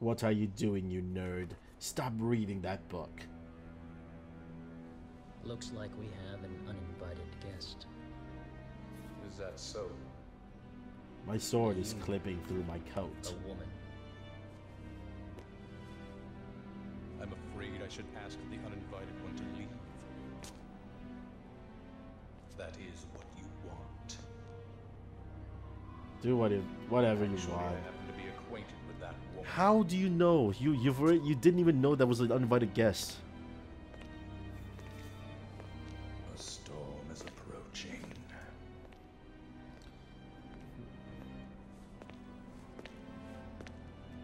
What are you doing, you nerd? Stop reading that book. Looks like we have an uninvited guest. Is that so? My sword is clipping through my coat. A woman. I'm afraid I should ask the uninvited one to leave. That is what you want. Do whatever you want. I happen to be acquainted with that woman. How do you know? You didn't even know that was an uninvited guest. A storm is approaching.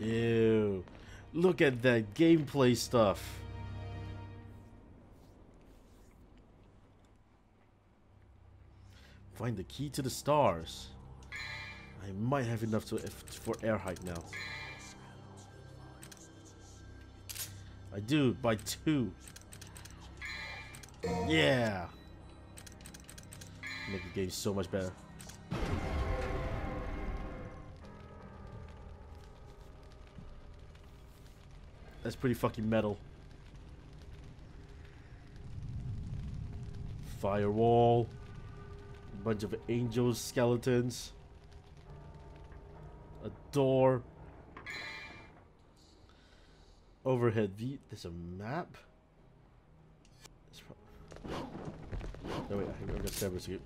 Ew. Look at that gameplay stuff. Find the key to the stars. I might have enough for air height now. I do, by 2. Yeah. Make the game so much better. That's pretty fucking metal. Firewall. A bunch of angels, skeletons. A door. Overhead view. There's a map. Oh wait, I think I've got Cerberus here.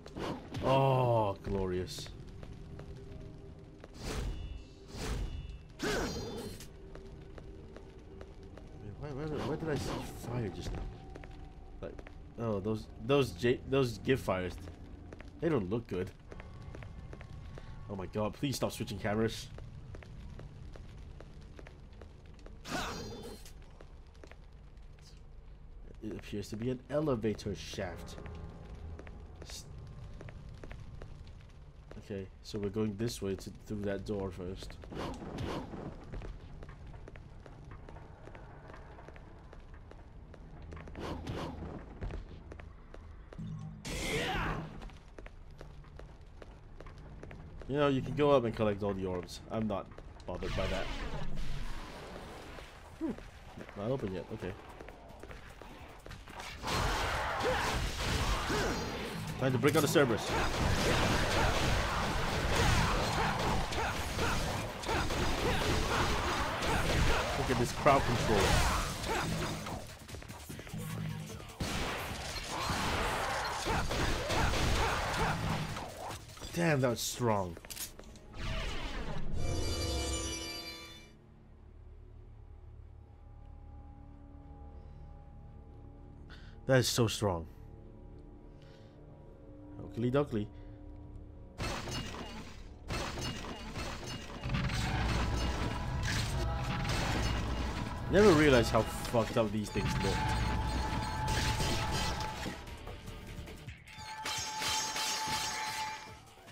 Oh, glorious. Where did I see fire just now? Like, oh, those give fires, they don't look good. Oh my god, please stop switching cameras. It appears to be an elevator shaft. Okay, so we're going this way through that door first. You know, you can go up and collect all the orbs. I'm not bothered by that. Whew. Not open yet, okay. Time to break out the Cerberus. Look at this crowd control. Damn, that was strong. That is so strong. Oakley Duckley. Never realized how fucked up these things look.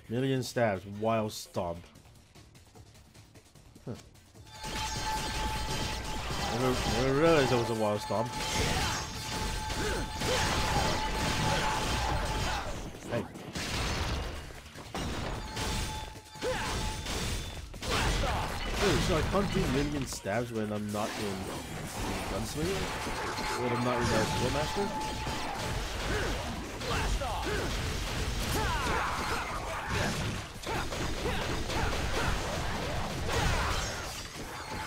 Million stabs, wild stomp. Huh. Never realized that was a wild stomp. Hey. Dude, so I can't do million stabs when I'm not in Gunslinger? When I'm not in the War Master? Blast off!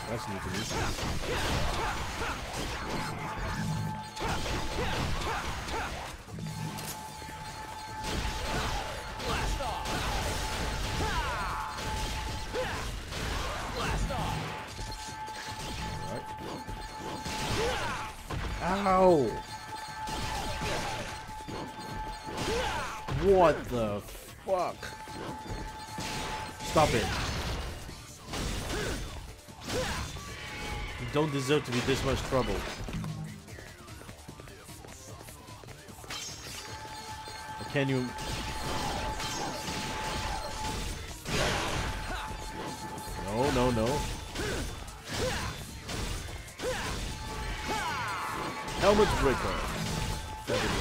That's new to me. Blast off! Blast off! Alright. Ow! What the fuck? Stop it. You don't deserve to be this much trouble. Can you... No, no, no. Helmet breaker. There we go.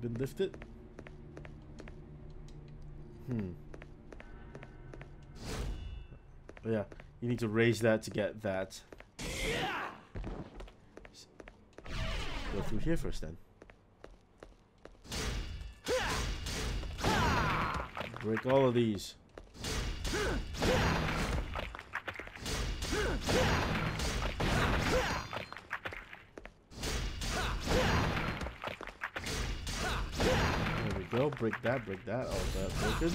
Been lifted. Yeah, you need to raise that to get that. Go through here first, then. Break all of these. There we go. Break that, break that. All of that broken.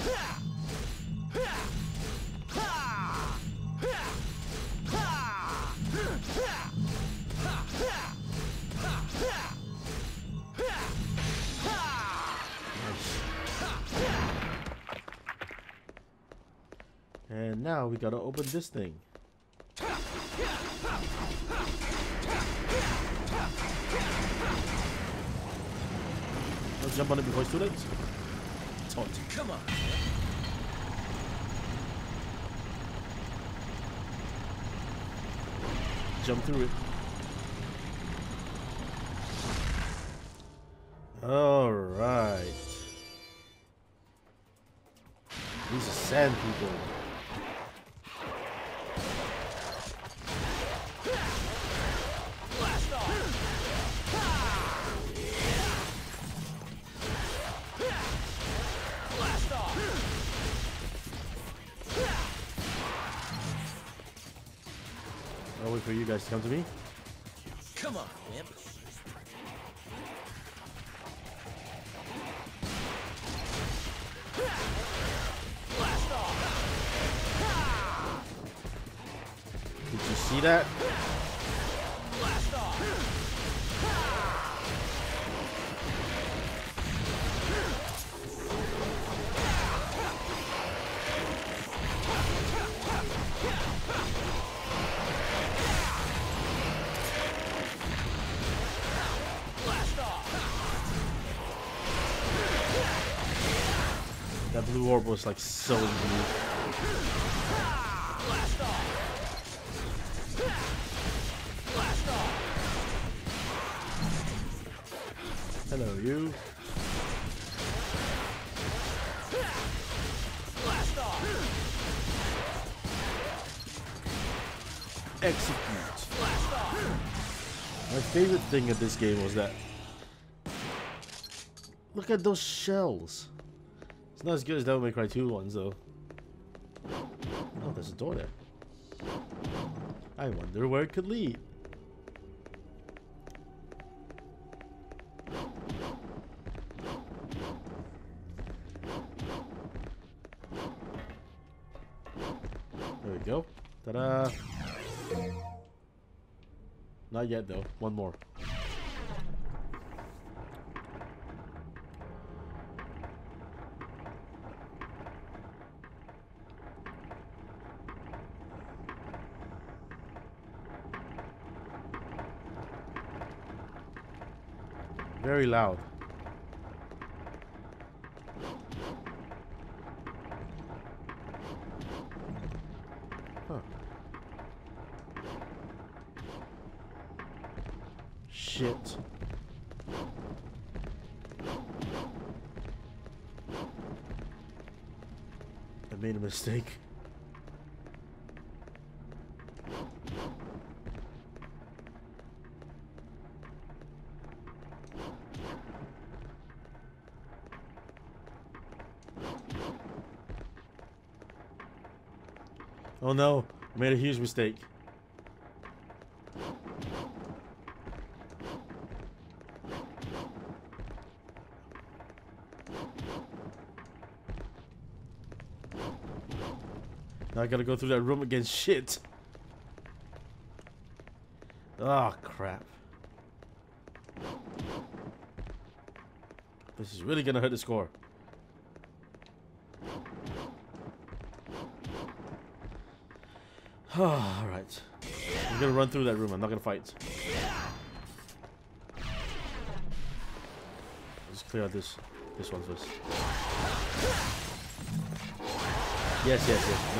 And now we gotta open this thing. Don't jump on it before it's too late. It's hot. Come on. Jump through it. All right. These are sand people. I'll wait for you guys to come to me. Come on, man. Blast off. Did you see that? Blast off. That blue orb was like so blue. Blast off. Blast off. Hello, you. Blast off. Execute. Blast off. My favorite thing of this game was that. Look at those shells. It's not as good as Devil May Cry 2 ones, though. Oh, there's a door there. I wonder where it could lead. There we go. Ta-da! Not yet, though. One more. Very loud. Huh. Shit. I made a mistake. Oh no, I made a huge mistake. Now I gotta go through that room again. Shit. Oh crap. This is really gonna hurt the score. Alright. I'm gonna run through that room. I'm not gonna fight. Let's clear out this one first. Yes, yes, yes.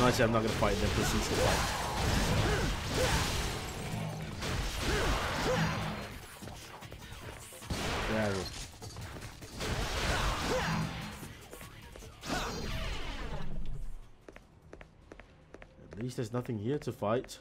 No, I said I'm not gonna fight them. This is the fight. There we go. least there's nothing here to fight.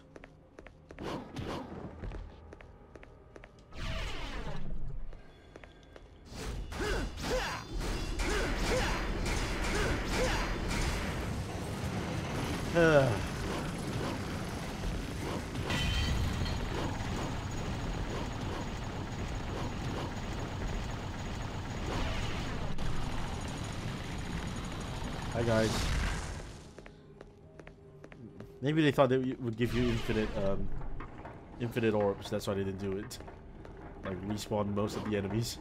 Hi guys. Maybe they thought they would give you infinite orbs. That's why they didn't do it. Like respawn most of the enemies.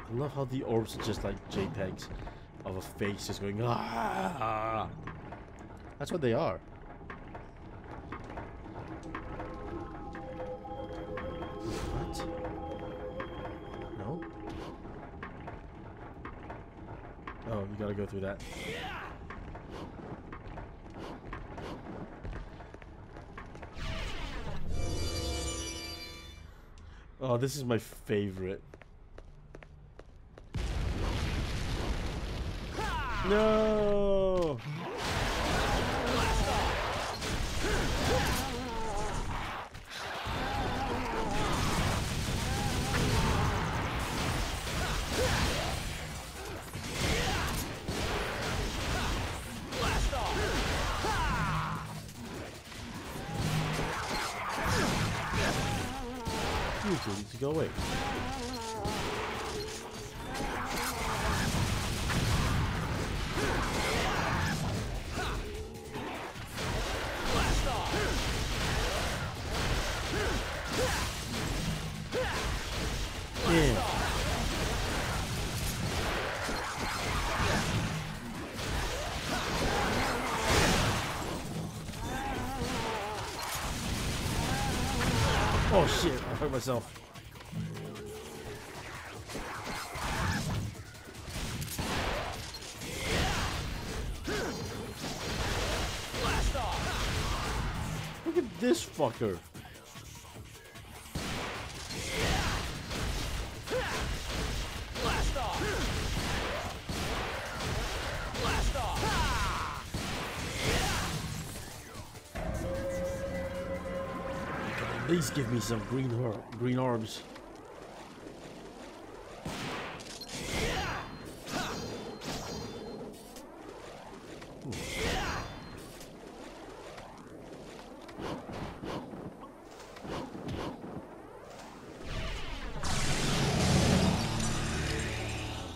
I love how the orbs are just like JPEGs of a face just going ah. That's what they are. Gotta go through that. Oh, this is my favorite. No! To go away. Yeah. Oh shit, I hurt myself. Look at this fucker. Please give me some green orbs.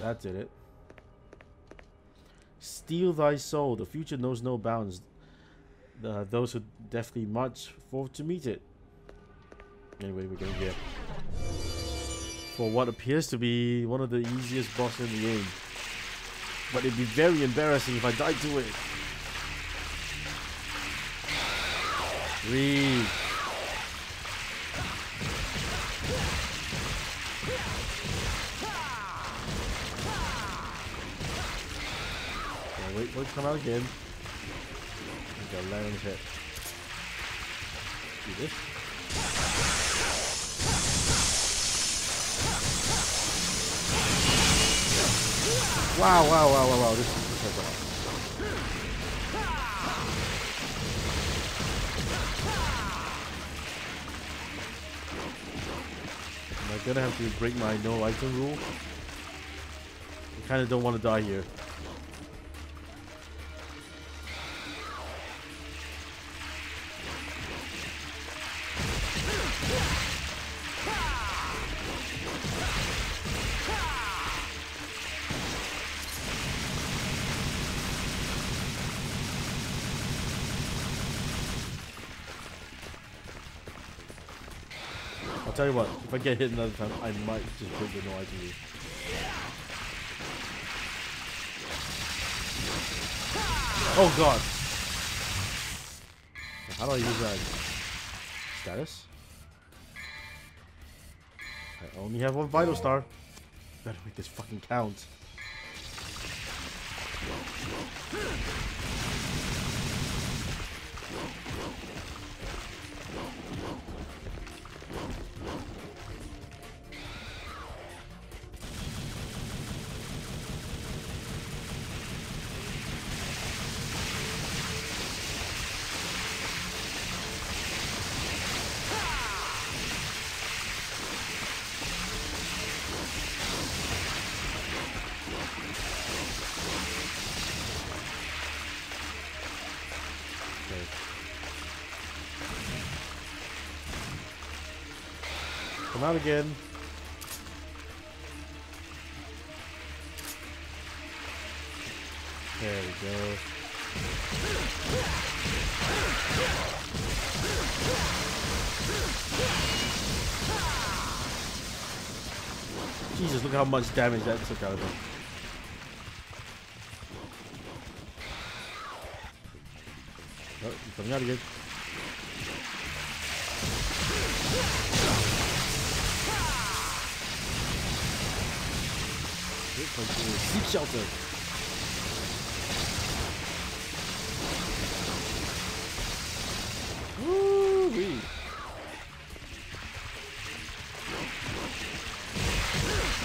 That did it. Steal thy soul. The future knows no bounds. Those who deftly march forth to meet it. Anyway, we're gonna get for what appears to be one of the easiest bosses in the game, but it'd be very embarrassing if I died to it. Breathe. Okay, wait, wait, come out again. We gotta land on his head. Do this. Wow, wow, wow, wow, wow, this has a lot. Am I gonna have to break my no item rule? I kinda don't wanna die here. I'll tell you what, if I get hit another time, I might just break the no idea. Oh god! How do I use that? Status? I only have one vital star. Better make this fucking count. Not again. There we go. Jesus, look how much damage that took out of him. Oh, he's coming out again. Seek shelter. Woo-wee.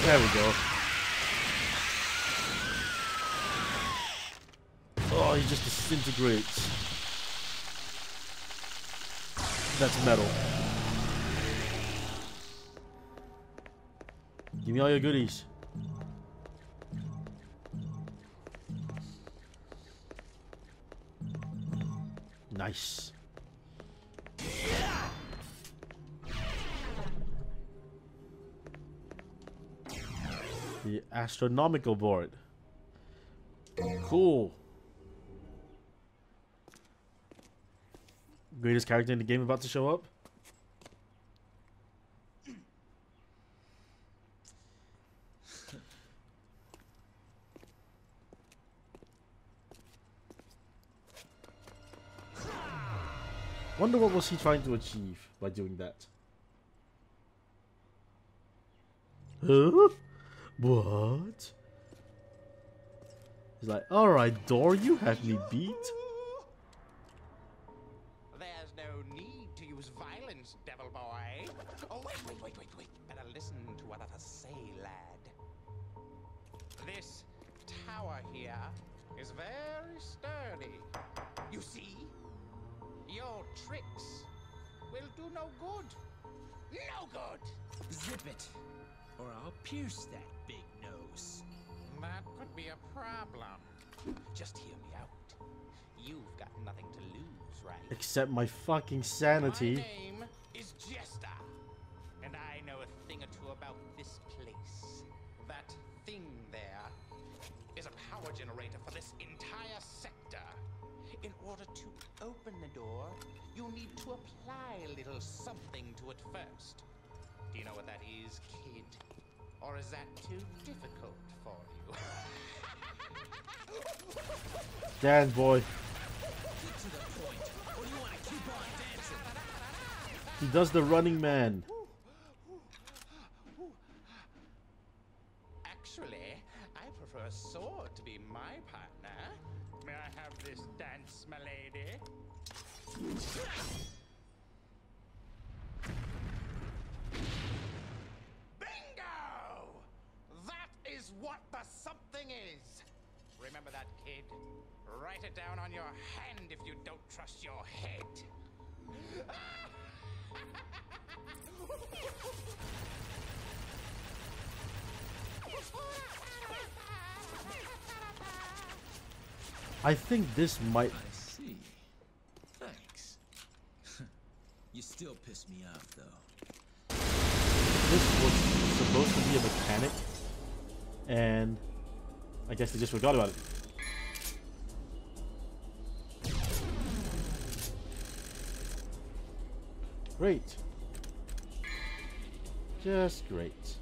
There we go. Oh, he just disintegrates. That's metal. Give me all your goodies. Nice. The astronomical board. Cool. Greatest character in the game about to show up. Wonder what was he trying to achieve by doing that? Huh? What? He's like, alright, Dor, you have me beat. There's no need to use violence, devil boy. Oh, wait. Better listen to what I say, lad. This tower here is very sturdy. You see? Your tricks will do no good. No good! Zip it, or I'll pierce that big nose. That could be a problem. Just hear me out. You've got nothing to lose, right? Except my fucking sanity. My name is Jester, and I know a thing or two about this place. That thing there is a power generator for this entire sector. In order to open the door, you'll need to apply a little something to it first. Do you know what that is, kid? Or is that too difficult for you? Dance, boy. Get to the point, or you want to keep on dancing. He does the running man. Actually, I prefer a sword to be my partner. May I have this dance, my lady? Bingo! That is what the something is. Remember that, kid. Write it down on your hand if you don't trust your head. I think this might. I see. Thanks. You still piss me off, though. This was supposed to be a mechanic, and I guess they just forgot about it. Great. Just great.